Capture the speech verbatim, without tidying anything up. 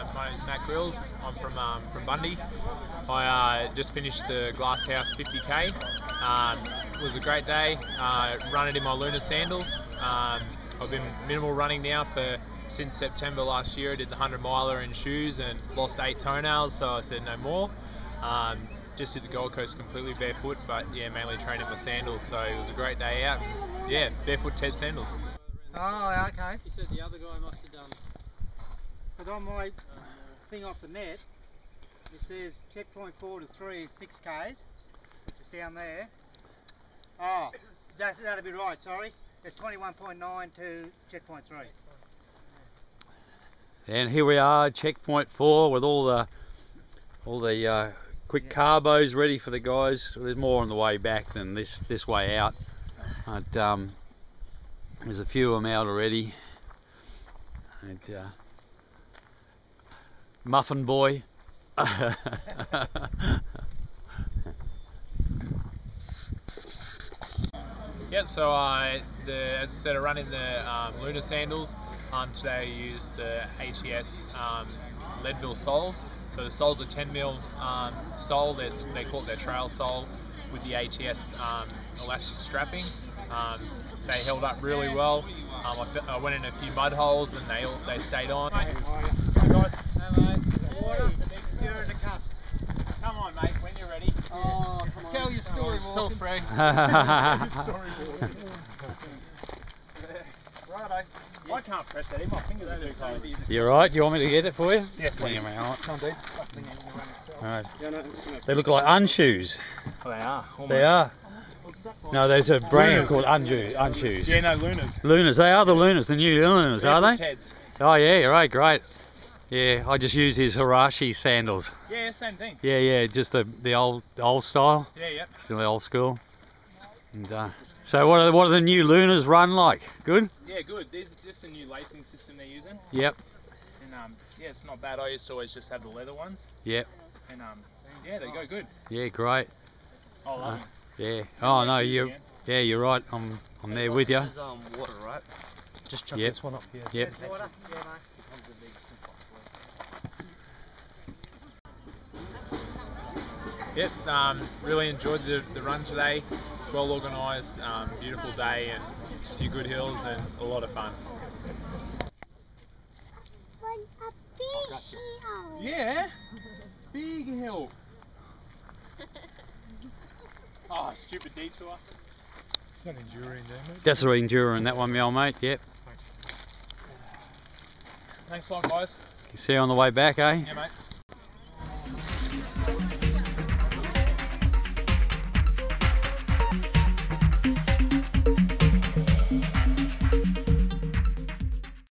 Uh, my name is Matt Grills. I'm from um, from Bundy. I uh, just finished the Glasshouse fifty K. Um, it was a great day. Uh, running in my Luna sandals. Um, I've been minimal running now for since September last year. I did the hundred miler in shoes and lost eight toenails, so I said no more. Um, just did the Gold Coast completely barefoot, but yeah, mainly trained in my sandals. So it was a great day out. And, yeah, barefoot Ted sandals. Oh, okay. You said the other guy must have done. But on my thing off the net, it says checkpoint four to three is six k's, which is down there. Oh, that's, that'll be right. Sorry, it's twenty-one point nine to checkpoint three. And here we are, checkpoint four, with all the all the uh, quick yeah. carbos ready for the guys. There's more on the way back than this this way out, but um, there's a few of them out already. And, uh, Muffin boy. Yeah, so I, the, as I said, I run in the um, Luna sandals. Um, today I used the A T S um, Leadville soles. So the soles are ten mil um, sole. They're, they call it their trail sole with the A T S um, elastic strapping. Um, they held up really well. Um, I, I went in a few mud holes and they they stayed on. Hey, guys. Water. You're in the cup. Come on, mate, when you're ready. Oh, come on. Tell your story, Morgan. Righto. I can't press that in. My fingers are too cold. You're right. You want me to get it for you? Yes, please. Come on, dude. All right. They look like unshoes. Oh, they are. Almost. They are. No, there's a brand Lunas. called Unshoes. Yeah, no, Lunas. Lunas. They are the Lunas, the new Lunas, yeah, are they? Ted's. Oh yeah, right, great. Yeah, I just use his Hirashi sandals. Yeah, same thing. Yeah, yeah, just the the old the old style. Yeah, yeah. Still the old school. And uh, so, what are what are the new Lunas run like? Good. Yeah, good. This is just a new lacing system they're using. Yep. And um, yeah, it's not bad. I used to always just have the leather ones. Yep. And um, yeah, they go good. Yeah, great. I love them. Uh, yeah. Oh no, you. Yeah, you're right. I'm I'm there with you. This is um water, right? Just chuck yep. this one up here. Yep. There's water. Yeah, no. Yep, um, really enjoyed the, the run today. Well organised, um, beautiful day, and a few good hills, and a lot of fun. Big hill. Yeah, big hill. Oh, stupid detour. It's an enduring there, mate. That's an enduring, that one, me old mate. Yep. Thanks a lot, guys. See you on the way back, eh? Yeah, mate.